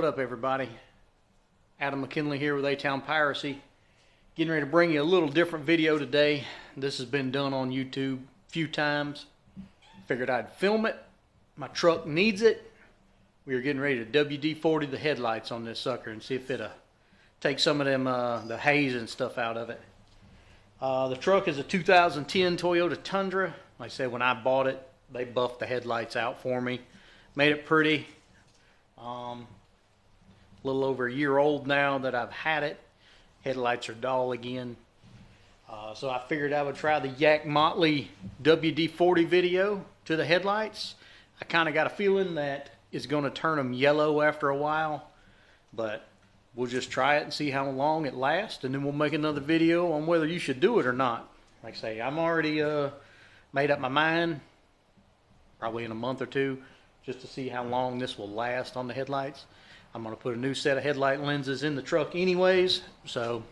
What up, everybody? Adam McKinley here with A-Town Piracy. Getting ready to bring you a little different video today. This has been done on YouTube a few times. Figured I'd film it. My truck needs it. We are getting ready to WD-40 the headlights on this sucker and see if it'll take some of them, the haze and stuff out of it. The truck is a 2010 Toyota Tundra. Like I said, when I bought it, they buffed the headlights out for me. Made it pretty. A little over a year old now that I've had it. Headlights are dull again. So I figured I would try the Yak Motley WD-40 video to the headlights. I kind of got a feeling that it's going to turn them yellow after a while, but we'll just try it and see how long it lasts, and then we'll make another video on whether you should do it or not. Like I say, I'm already made up my mind, probably in a month or two, just to see how long this will last on the headlights. I'm going to put a new set of headlight lenses in the truck anyways, so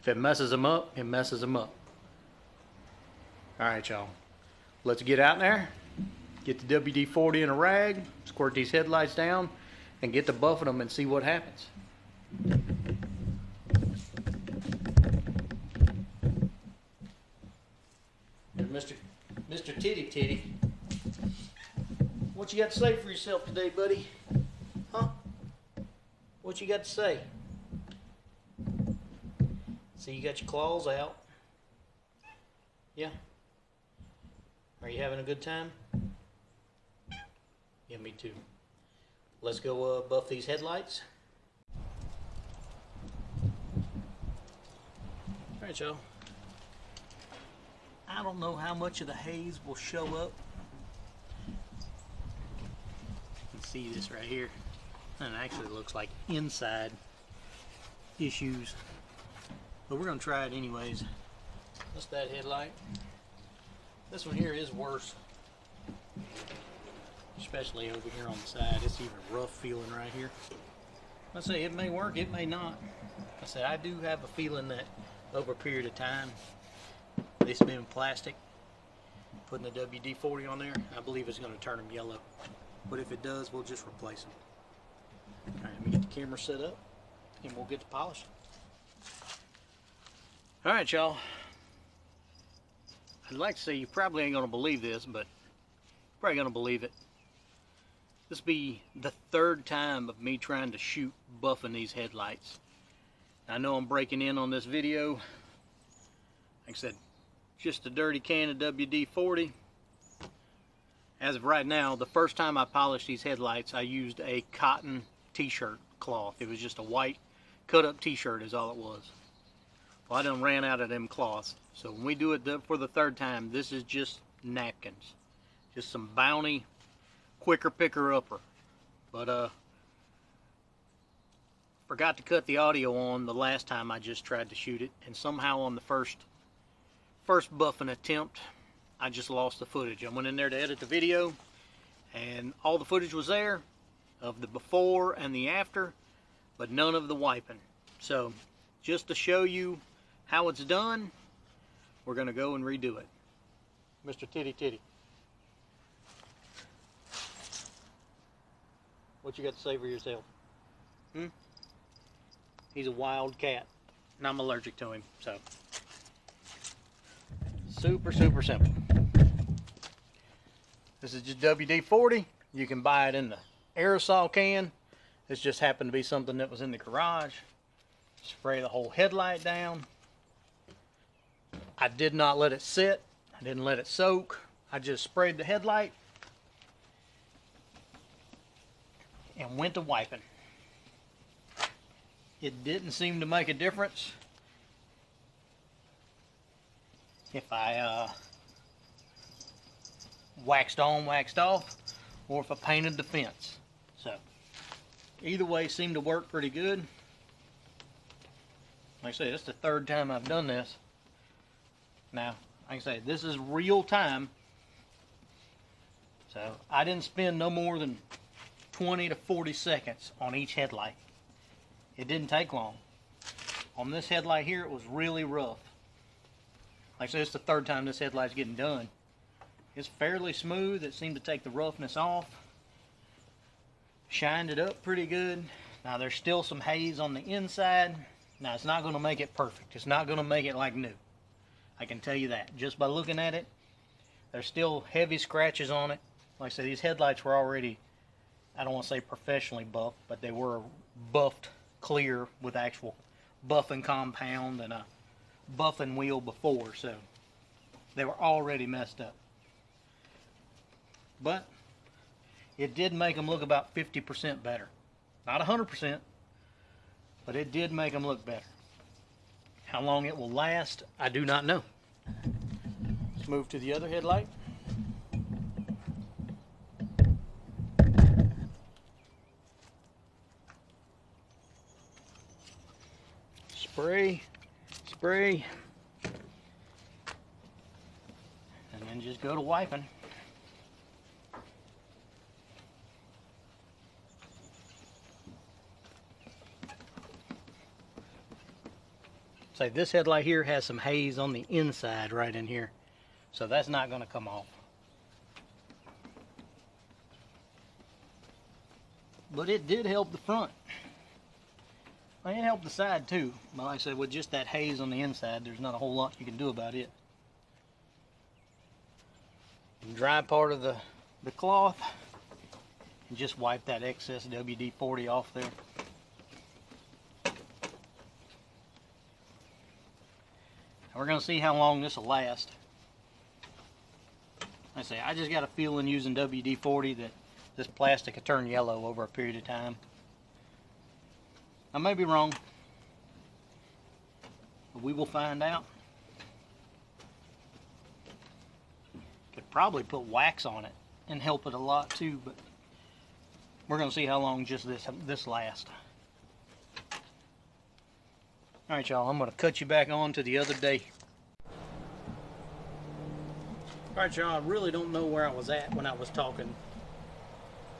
if it messes them up, it messes them up. All right, y'all. Let's get out there, get the WD-40 in a rag, squirt these headlights down, and get to buffing them and see what happens. There's Mr. Titty Titty. What you got to say for yourself today, buddy? Huh? What you got to say? See, you got your claws out. Yeah. Are you having a good time? Yeah, me too. Let's go buff these headlights. All right, y'all. I don't know how much of the haze will show up. See this right here, and it actually looks like inside issues, but we're gonna try it anyways. That's that headlight. This one here is worse, especially over here on the side. It's even rough feeling right here. I say it may work, it may not. I said I do have a feeling that over a period of time, this being plastic, putting the WD-40 on there, I believe it's going to turn them yellow. But if it does, we'll just replace them. All right, let me get the camera set up, and we'll get to polishing. All right, y'all. I'd like to say you probably ain't going to believe this, but you're probably going to believe it. This will be the third time of me trying to shoot buffing these headlights. I know I'm breaking in on this video. Like I said, just a dirty can of WD-40. As of right now, the first time I polished these headlights, I used a cotton t-shirt cloth. It was just a white cut-up t-shirt is all it was. Well, I done ran out of them cloths. So when we do it for the third time, this is just napkins. Just some Bounty quicker picker-upper. But forgot to cut the audio on the last time I just tried to shoot it. And somehow on the first buffing attempt, I just lost the footage. I went in there to edit the video, and all the footage was there of the before and the after, but none of the wiping. So just to show you how it's done, we're gonna go and redo it. Mr. Titty Titty, what you got to say for yourself? Hmm? He's a wild cat, and I'm allergic to him, so. Super, super simple. This is just WD-40. You can buy it in the aerosol can. This just happened to be something that was in the garage. Spray the whole headlight down. I did not let it sit. I didn't let it soak. I just sprayed the headlight and went to wiping. It didn't seem to make a difference. If I waxed on, waxed off, or if I painted the fence. So either way seemed to work pretty good. Like I say, that's the third time I've done this. Now, like I say, this is real time. So I didn't spend no more than 20 to 40 seconds on each headlight. It didn't take long. On this headlight here, it was really rough. Like I said, it's the third time this headlight's getting done. It's fairly smooth. It seemed to take the roughness off. Shined it up pretty good. Now there's still some haze on the inside. Now it's not going to make it perfect. It's not going to make it like new. I can tell you that just by looking at it. There's still heavy scratches on it. Like I said, these headlights were already, I don't want to say professionally buffed, but they were buffed clear with actual buffing compound and a buffing wheel before, so they were already messed up. But it did make them look about 50% better. Not 100%, but it did make them look better. How long it will last, I do not know. Let's move to the other headlight. Spray, spray, and then just go to wiping. Say this headlight here has some haze on the inside right in here, so that's not going to come off. But it did help the front. It helped the side too. But like I said, with just that haze on the inside, there's not a whole lot you can do about it. The dry part of the cloth, and just wipe that excess WD-40 off there. And we're going to see how long this will last. Like I say, I just got a feeling using WD-40 that this plastic could turn yellow over a period of time. I may be wrong, but we will find out. Could probably put wax on it and help it a lot too, but we're going to see how long just this lasts. Alright y'all, I'm going to cut you back on to the other day. Alright y'all, I really don't know where I was at when I was talking,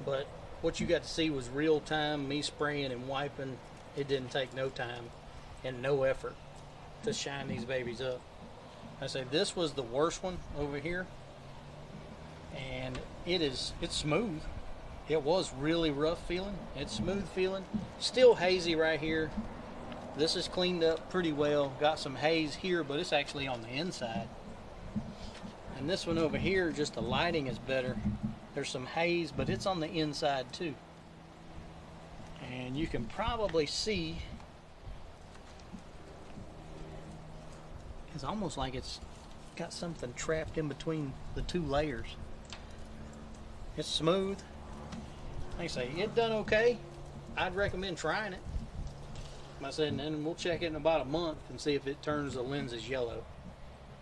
but what you got to see was real time, me spraying and wiping. It didn't take no time and no effort to shine these babies up. I say this was the worst one over here, and it's smooth. It was really rough feeling. It's smooth feeling. Still hazy right here. This is cleaned up pretty well. Got some haze here, but it's actually on the inside. And this one over here, just the lighting is better. There's some haze, but it's on the inside too. And you can probably see, it's almost like it's got something trapped in between the two layers. It's smooth. Like I say, it done okay. I'd recommend trying it. I said, and we'll check it in about a month and see if it turns the lenses yellow.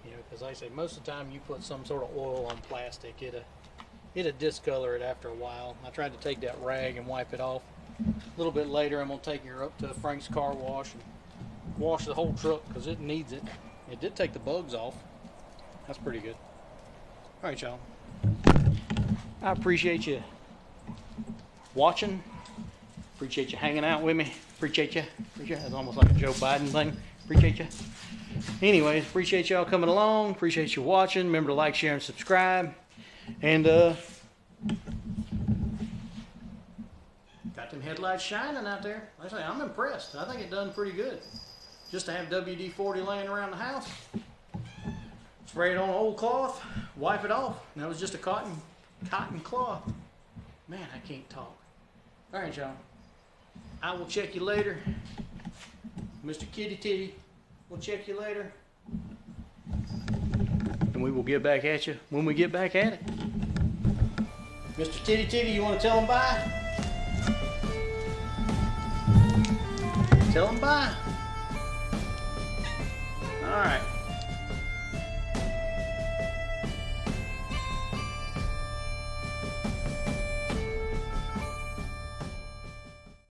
You know, because like I say, most of the time you put some sort of oil on plastic, it'll discolor it after a while. I tried to take that rag and wipe it off. A little bit later, I'm going to take her up to Frank's Car Wash and wash the whole truck because it needs it. It did take the bugs off. That's pretty good. All right, y'all. I appreciate you watching. Appreciate you hanging out with me. Appreciate you. That's almost like a Joe Biden thing. Appreciate you. Anyways, appreciate y'all coming along. Appreciate you watching. Remember to like, share, and subscribe. And got them headlights shining out there. Like I say, I'm impressed. I think it done pretty good. Just to have WD-40 laying around the house, spray it on an old cloth, wipe it off. And that was just a cotton cloth. Man, I can't talk. All right, y'all. I will check you later. Mr. Kitty Titty, we'll check you later. And we will get back at you when we get back at it. Mr. Titty Titty, you want to tell them bye? Tell them bye. All right.